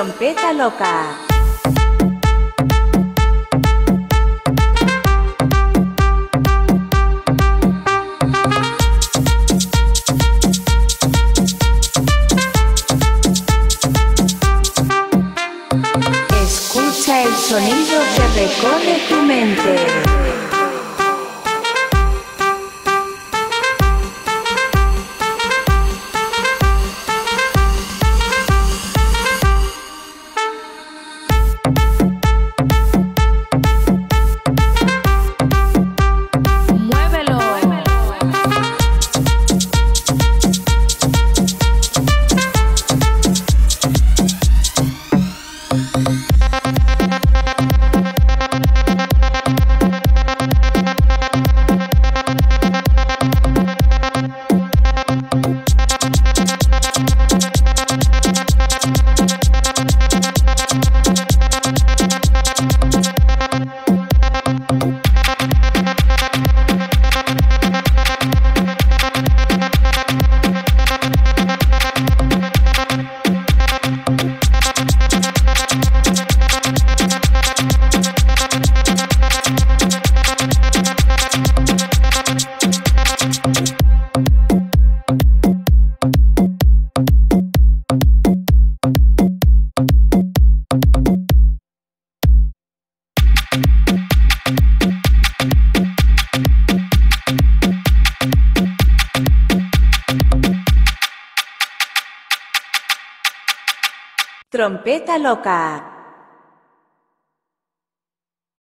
Trompeta Loca. Escucha el sonido que recorre tu mente. Trompeta Loca.